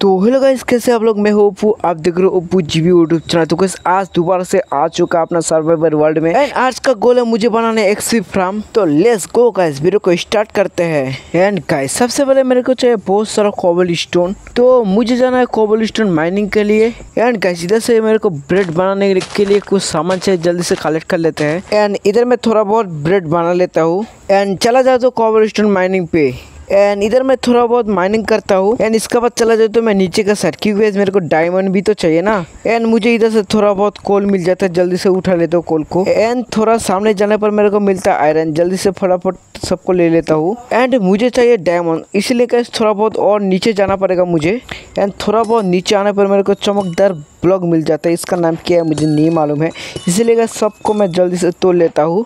तो hello guys, कैसे आप लोग। मैं हूं ओप्पू, आप देख रहे हो ओप्पू जीवी यूट्यूब चैनल। तो गाइस आज दोबारा से आ चुका अपना सर्वाइवर वर्ल्ड में एंड आज का गोल है मुझे बनाने एक स्विप फार्म। तो लेट्स गो गाइस, वीडियो को स्टार्ट करते हैं। एंड गाइस सबसे पहले मेरे को चाहिए बहुत सारा कोबल स्टोन, तो मुझे जाना है कोबल स्टोन माइनिंग के लिए। एंड गाइस इधर से मेरे को ब्रेड बनाने के लिए कुछ सामान चाहिए, जल्दी से कलेक्ट कर लेते हैं। एंड इधर मैं थोड़ा बहुत ब्रेड बना लेता हूँ एंड चला जाता हूँ कोबल स्टोन माइनिंग पे। एंड इधर मैं थोड़ा बहुत माइनिंग करता हूँ एंड इसके बाद चला जाए तो मैं नीचे का साइड, क्योंकि मेरे को डायमंड भी तो चाहिए ना। एंड मुझे इधर से थोड़ा बहुत कोल मिल जाता है, जल्दी से उठा लेता हूँ कोल को। एंड थोड़ा सामने जाने पर मेरे को मिलता है आयरन, जल्दी से फटाफट सबको ले लेता हूँ। एंड मुझे चाहिए डायमंड, इसलिए गाइस थोड़ा बहुत और नीचे जाना पड़ेगा मुझे। एंड थोड़ा बहुत नीचे आने पर मेरे को चमकदार ब्लॉक मिल जाता है, इसका नाम क्या है मुझे नहीं मालूम है, इसलिए गाइस सबको मैं जल्दी से तोड़ लेता हूँ।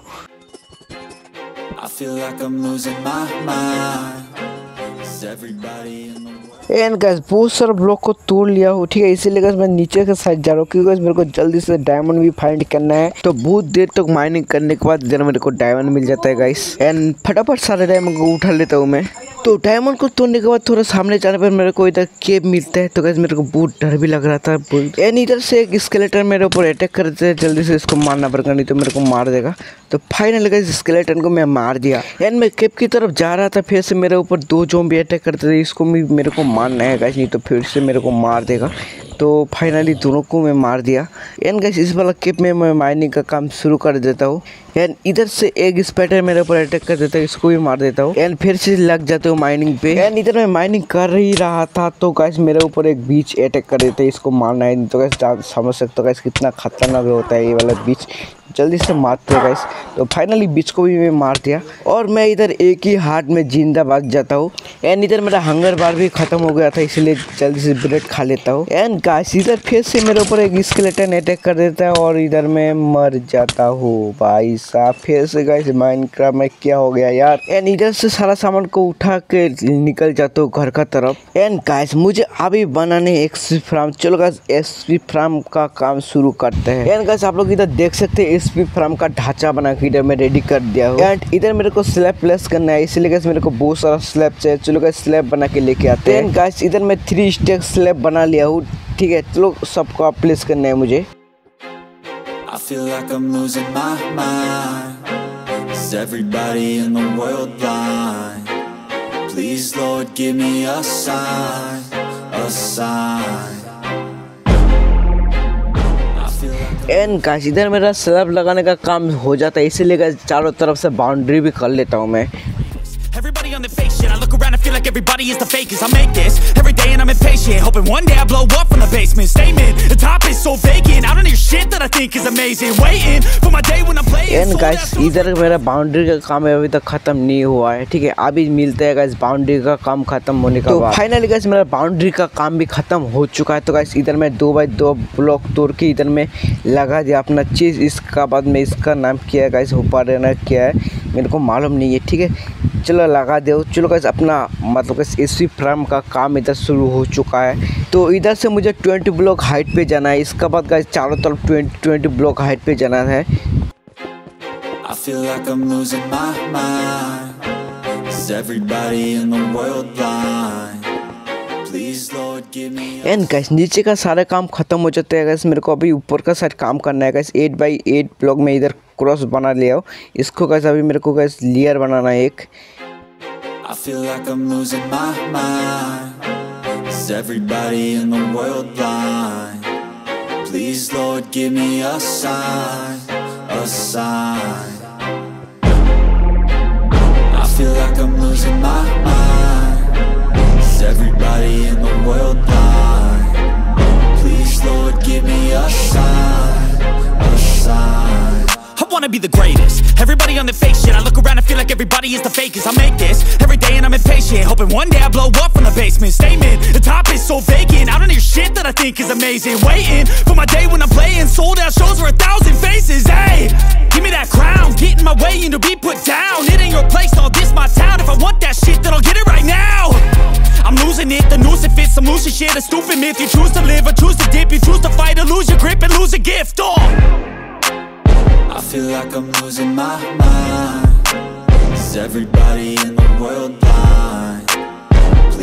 एंड गाइस बहुत सारा ब्लॉक को तोड़ लिया हूँ, ठीक है। इसीलिए गाइस मैं नीचे के साइड जा रहा हूँ, क्योंकि गाइस मेरे को जल्दी से डायमंड भी फाइंड करना है। तो बहुत देर तक माइनिंग करने के बाद इधर मेरे को डायमंड मिल जाता है गाइस, एंड फटाफट सारे डायमंड को उठा लेता हूँ मैं। तो डायमंड को तोड़ने के बाद थोड़ा सामने जाने पर मेरे को इधर केव मिलता है, तो गाइस मेरे को बहुत डर भी लग रहा था। एंड इधर से एक स्केलेटन मेरे ऊपर अटैक करते हैं, जल्दी से इसको मारना पड़ेगा नहीं तो मेरे को मार देगा। तो फाइनली गाइस स्केलेटन को मैं मार दिया। एंड मैं केव की तरफ जा रहा था, फिर से मेरे ऊपर दो ज़ॉम्बी अटैक करते थे, इसको भी मेरे को मारना है गाइस नहीं तो फिर से मेरे को मार देगा। तो फाइनली दोनों को मैं मार दिया। एंड गाइस इस वाला केप में मैं माइनिंग का काम शुरू कर देता हूँ। एंड इधर से एक स्पाइडर मेरे ऊपर अटैक कर देता है, इसको भी मार देता हूँ। एंड फिर से लग जाते हो माइनिंग पे। एंड इधर मैं माइनिंग कर ही रहा था तो गाइस मेरे ऊपर एक बीच अटैक कर देते हैं, इसको मारना है। तो गाइस समझ सकते हो गाइस कितना खतरनाक होता है ये वाला बीच, जल्दी से मारते गाइस। तो फाइनली बीच को भी मैं मार दिया और मैं इधर एक ही हार्ट में जिंदा बच जाता हूँ। एंड इधर मेरा हंगर बार भी ख़त्म हो गया था, इसलिए जल्दी से ब्रेड खा लेता हूँ। एंड गाइस इधर फिर से मेरे ऊपर एक स्केलेटन अटैक कर देता है और इधर मैं मर जाता हूँ। भाई साहब फिर से गाइस माइनक्राफ्ट में क्या हो गया यार। एंड इधर से सारा सामान को उठा के निकल जाता हूँ घर का तरफ। एंड गाइस मुझे अभी बनाने एक स्विप फार्म, चलो गाइस स्विप फार्म का काम शुरू करते हैं। एंड गाइस आप लोग इधर देख सकते हैं स्विप फार्म का ढांचा बना के इधर मैं रेडी कर दिया हूँ। एंड इधर मेरे को स्लैब प्लेस करना है, इसलिए गाइस मेरे को बहुत सारा स्लैब चाहिए। चलो गाइस स्लैब बना के लेके आते हैं। गाइस इधर मैं 3 स्टैक स्लैब बना लिया हूँ, ठीक है। चलो सबको आप प्लेस करना है मुझे। एंड गाइस इधर मेरा स्लैब लगाने का काम हो जाता है, इसीलिए गाइस चारों तरफ से बाउंड्री भी कर लेता हूँ मैं। एंड गाइस इधर मेरा बाउंड्री का काम अभी तक खत्म नहीं हुआ है, ठीक है। अभी मिलता है गाइस बाउंड्री का काम खत्म होने का। तो फाइनली गाइस मेरा बाउंड्री का काम भी खत्म हो चुका है। तो गाइस इधर मैं 2 बाई 2 ब्लॉक तोड़ के इधर में लगा दिया अपना चीज। इसका बाद में इसका नाम क्या है गाइस, होपारेना क्या है मेरे को मालूम नहीं है, ठीक है। चलो लगा दो। चलो गाइस अपना मतलब स्विप फार्म का काम इधर शुरू हो चुका है। तो इधर से मुझे 20 ब्लॉक हाइट पे जाना है, इसका बाद गाइस चारों तरफ 20 ब्लॉक हाइट पे जाना है। एंड गाइस नीचे का सारा काम खत्म हो जाता है गाइस, मेरे को अभी ऊपर का सारा काम करना है गाइस। 8 बाई 8 ब्लॉक में इधर क्रॉस बना लिया हो, इसको गाइस अभी मेरे को गाइस लेयर बनाना है एक। I feel like I'm losing my mind. Is everybody in the world blind?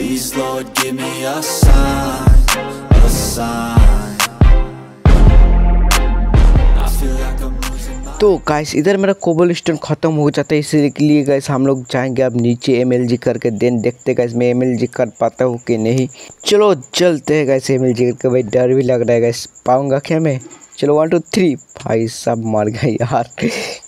Please, Lord, give me a sign, a sign. तो गाइस इधर मेरा कोबल स्टोन ख़त्म हो जाता है, इसलिए गाइस हम लोग जाएंगे अब नीचे एमएलजी करके, देन देखते गाइस मैं एमएलजी कर पाता हूँ कि नहीं। चलो चलते हैं गाइस एमएलजी करके, भाई डर भी लग रहा है गाइस, पाऊंगा क्या मैं। चलो 1 2 3, भाई सब मर गए यार।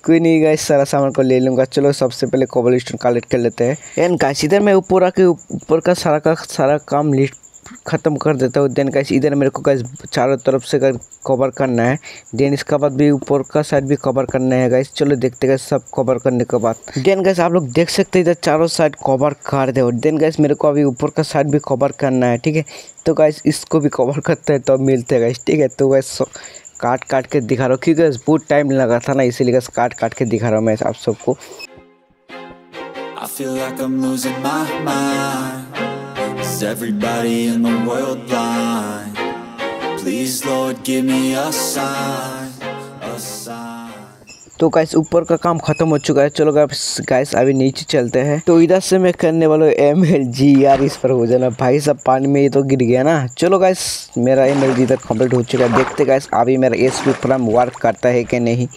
कोई नहीं गाइस, सारा सामान को ले लूँगा। चलो सबसे पहले कोबल स्टोन कलेक्ट कर लेते हैं। एंड गाइस इधर मैं ऊपर आके ऊपर का सारा काम लिस्ट ख़त्म कर देता हूँ। देन गाइस इधर मेरे को गाइस चारों तरफ से कवर करना है, देन इसका बाद भी ऊपर का साइड भी कवर करना है गाइस। चलो देखते गाइस सब कवर करने के बाद। देन गाइस आप लोग देख सकते हैं इधर चारों साइड कवर कर दे। देन गाइस मेरे को अभी ऊपर का साइड भी कवर करना है, ठीक है। तो गाइस इसको भी कवर करते हैं तब तो मिलते हैं गाइस, ठीक है। तो गाइस काट के दिखा रहा हूँ क्योंकि गाइस बहुत टाइम लगा था ना, इसीलिए गाइस काट के दिखा रहा हूँ मैं आप सबको। Is everybody in the world blind? Please Lord give me a sign, a sign. तो गाइस ऊपर का काम खत्म हो चुका है। चलो गाइस अभी नीचे चलते हैं। तो इधर से मैं करने वाला हूँ एमएलजी यार, इस पर हो जाना भाई सब पानी में, ये तो गिर गया ना। चलो गाइस मेरा एमएलजी इधर कंप्लीट हो चुका है। देखते गाइस अभी मेरा एसपी फ्रम वर्क करता है कि नहीं।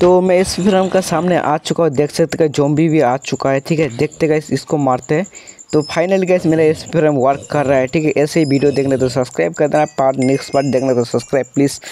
तो मैं एसपी फ्रम का सामने आ चुका हूँ, देख सकते हैं ज़ॉम्बी भी आ चुका है, ठीक है। देखते गाइस इसको मारते हैं। तो फाइनल गाइस मेरा एसपी फ्रम वर्क कर रहा है, ठीक है। ऐसे ही वीडियो देखने तो सब्सक्राइब कर देना, नेक्स्ट पार्ट देखने तो सब्सक्राइब प्लीज़।